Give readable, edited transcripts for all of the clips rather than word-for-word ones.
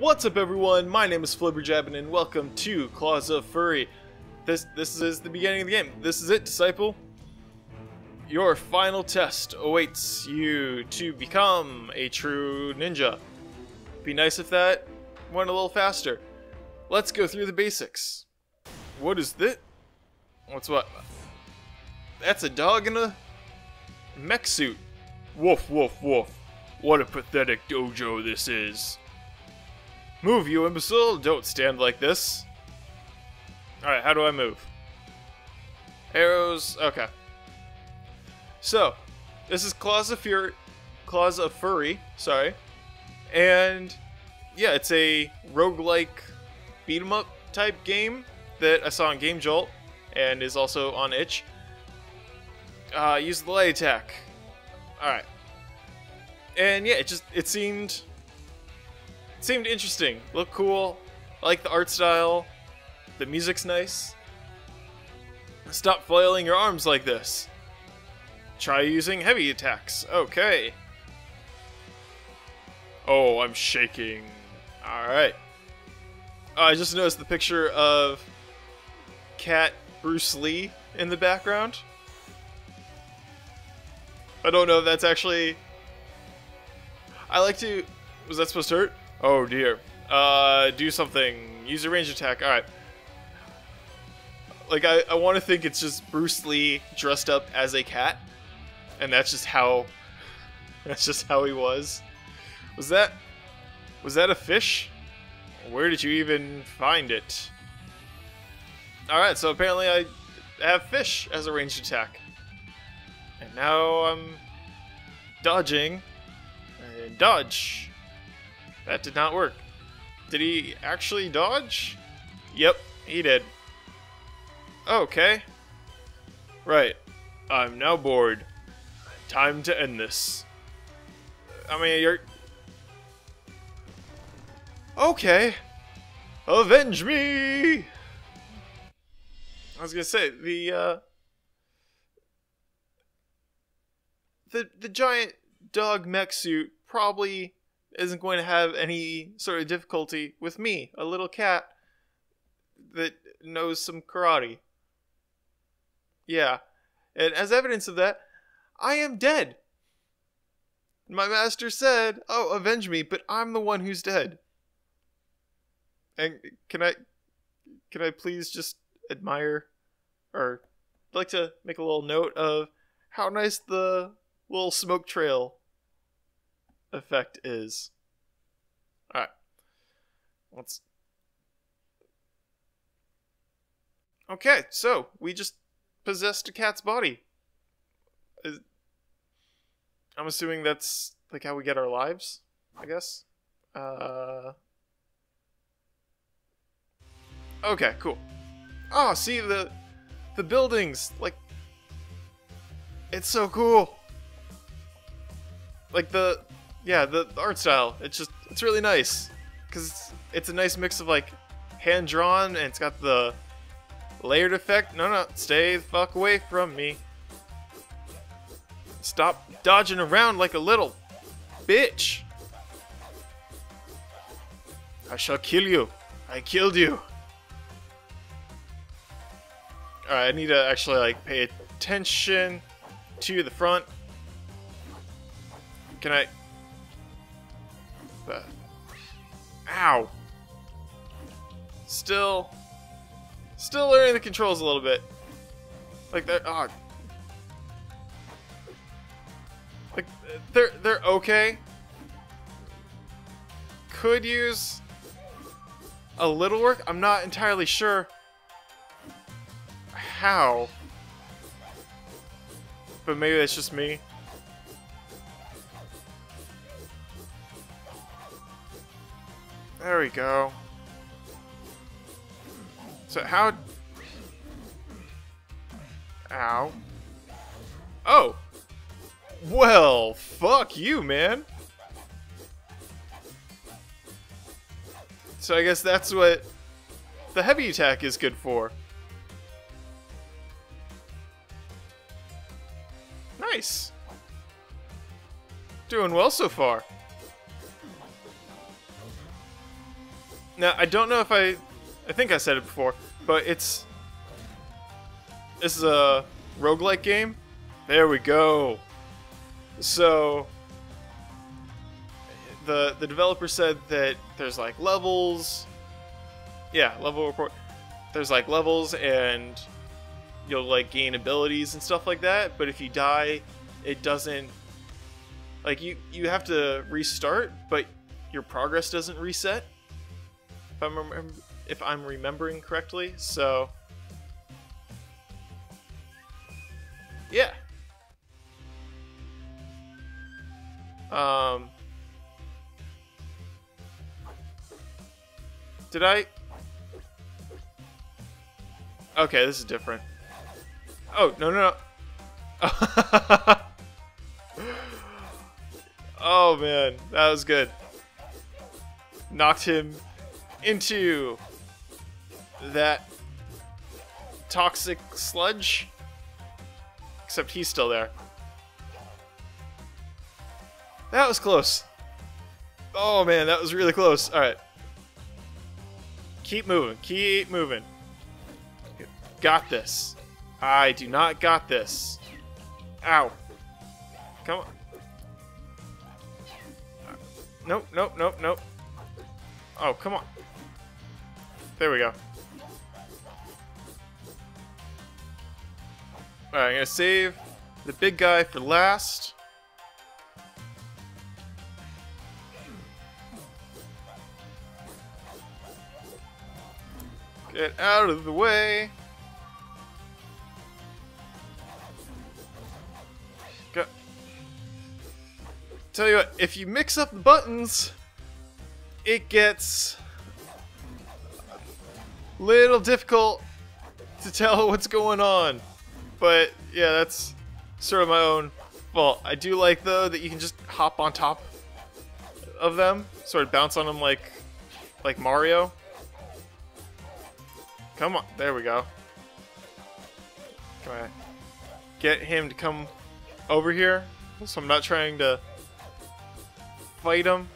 What's up, everyone? My name is Flibberjabbin, and welcome to Claws of Furry. This is the beginning of the game. This is it, Disciple. Your final test awaits you to become a true ninja. Be nice if that went a little faster. Let's go through the basics. What is this? What's what? That's a dog in a mech suit. Woof, woof, woof. What a pathetic dojo this is. Move, you imbecile! Don't stand like this. Alright, how do I move? Arrows, okay. So, this is Claws of Furry, sorry. And, yeah, it's a roguelike beat-em-up type game that I saw on Game Jolt, and is also on Itch. Use the light attack. Alright. And, yeah, it seemed interesting, looked cool. I like the art style, the music's nice. Stop flailing your arms like this. Try using heavy attacks, okay. Oh, I'm shaking, all right. I just noticed the picture of Cat Bruce Lee in the background. I don't know if that's actually, was that supposed to hurt? Oh dear. Do something. Use a range attack. Alright. Like, I want to think it's just Bruce Lee dressed up as a cat. And that's just how he was. Was that a fish? Where did you even find it? Alright, so apparently I have fish as a ranged attack. And now I'm dodging. And dodge. That did not work. Did he actually dodge? Yep, he did. Okay. Right. I'm now bored. Time to end this. I mean, you're... Okay. Avenge me! I was gonna say, the giant dog mech suit probably isn't going to have any sort of difficulty with me, a little cat that knows some karate. Yeah, and as evidence of that, I am dead. My master said, oh, avenge me, but I'm the one who's dead. And can I please just admire, or I'd like to make a little note of how nice the little smoke trail effect is. All right. Let's. Okay, so we just possessed a cat's body. I'm assuming that's like how we get our lives, I guess. Okay, cool. Oh, see the buildings, like it's so cool. Like the art style, it's really nice, because it's a nice mix of like hand-drawn, and it's got the layered effect. No, stay the fuck away from me. Stop dodging around like a little bitch. I shall kill you. I killed you. Alright, I need to actually like pay attention to the front. Can I... Ow! Still learning the controls a little bit. Like they're, oh. Like they're okay. Could use a little work. I'm not entirely sure how, but maybe that's just me. There we go. So how... Ow. Oh! Well, fuck you, man! So I guess that's what the heavy attack is good for. Nice! Doing well so far. Now, I don't know if I think I said it before, but it's... This is a roguelike game. There we go. So... The developer said that there's like levels. Yeah, level report. There's like levels and you'll like gain abilities and stuff like that, but if you die, it doesn't like you have to restart, but your progress doesn't reset. If I'm remembering correctly. So yeah. Did I? Okay, this is different. Oh, no. Oh, man. That was good. Knocked him into that toxic sludge. Except he's still there. That was close. Oh, man. That was really close. All right. Keep moving. Keep moving. Got this. I do not got this. Ow. Come on. Nope, nope, nope, nope. Oh, come on. There we go. Alright, I'm gonna save the big guy for last. Get out of the way. Go. Tell you what, if you mix up the buttons, it gets a little difficult to tell what's going on. But yeah, that's sort of my own fault. I do like though that you can just hop on top of them, sort of bounce on them like Mario. Come on, there we go. Try to get him to come over here, so I'm not trying to fight him.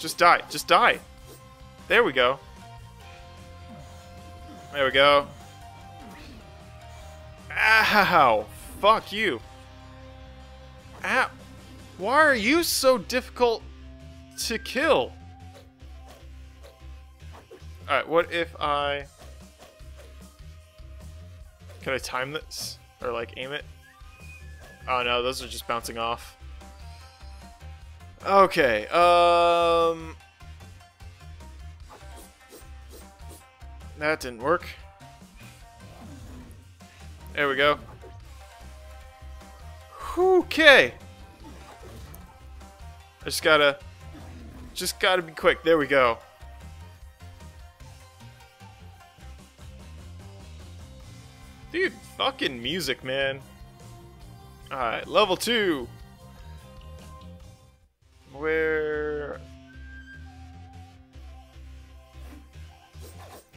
Just die, just die. There we go. There we go. Ow, fuck you. Ow, why are you so difficult to kill? Alright, what if I... Can I time this? Or like aim it? Oh no, those are just bouncing off. Okay, that didn't work. There we go. Okay. I just gotta be quick. There we go. Dude, fucking music, man. Alright, level 2. Where...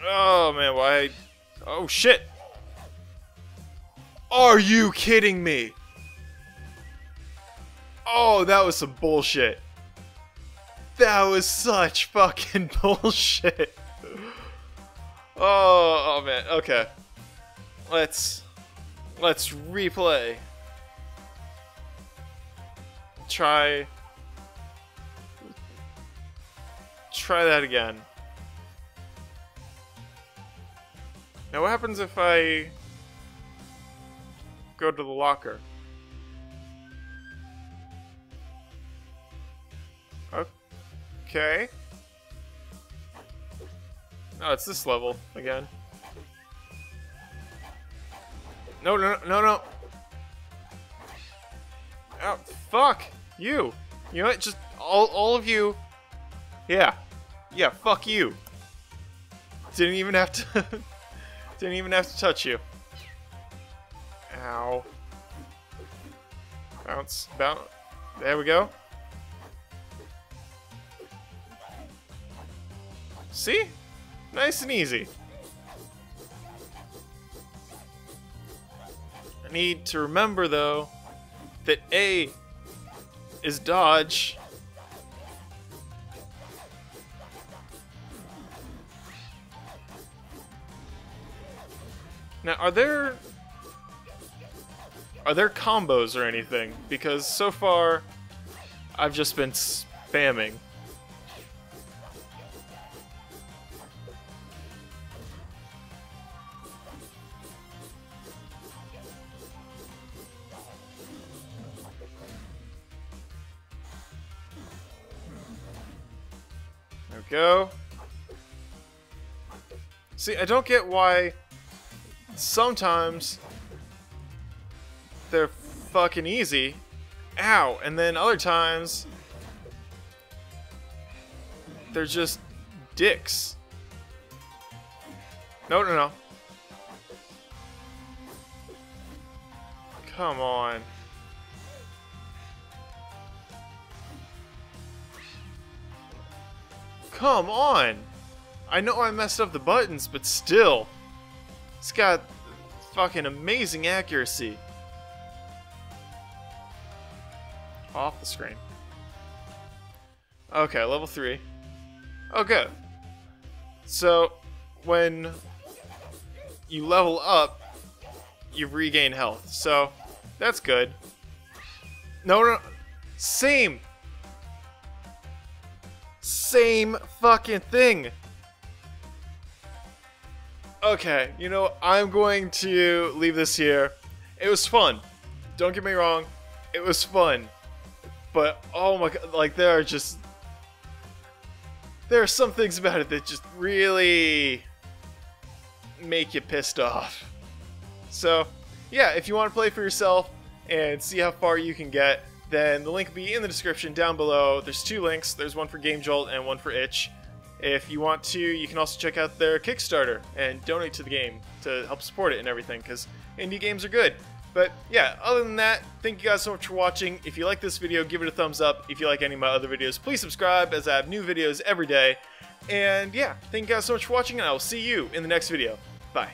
Oh, man, why... Oh, shit. Are you kidding me? Oh, that was some bullshit. That was such fucking bullshit. Oh, man. Okay. Let's replay. Try that again. Now, what happens if I go to the locker? Okay. Oh, it's this level again. No. Oh, fuck you. You know what? Just all of you. Yeah, fuck you. Didn't even have to touch you. Ow. Bounce. There we go. See? Nice and easy. I need to remember, though, that A is dodge. Now, are there combos or anything? Because so far, I've just been spamming. There we go. See, I don't get why sometimes they're fucking easy. Ow! And then other times they're just dicks. No, no, no. Come on. Come on! I know I messed up the buttons, but still. It's got fucking amazing accuracy. Off the screen. Okay, level 3. Oh, good. So, when you level up, you regain health. So, that's good. No, no, no. Same! Same fucking thing! Okay, you know, I'm going to leave this here. It was fun. Don't get me wrong. It was fun. But, oh my god, like, there are some things about it that just really make you pissed off. So, yeah, if you want to play for yourself and see how far you can get, then the link will be in the description down below. There's 2 links. There's one for Game Jolt and one for Itch. If you want to, you can also check out their Kickstarter and donate to the game to help support it and everything, because indie games are good. But yeah, other than that, thank you guys so much for watching. If you like this video, give it a thumbs up. If you like any of my other videos, please subscribe, as I have new videos every day. And yeah, thank you guys so much for watching, and I will see you in the next video. Bye.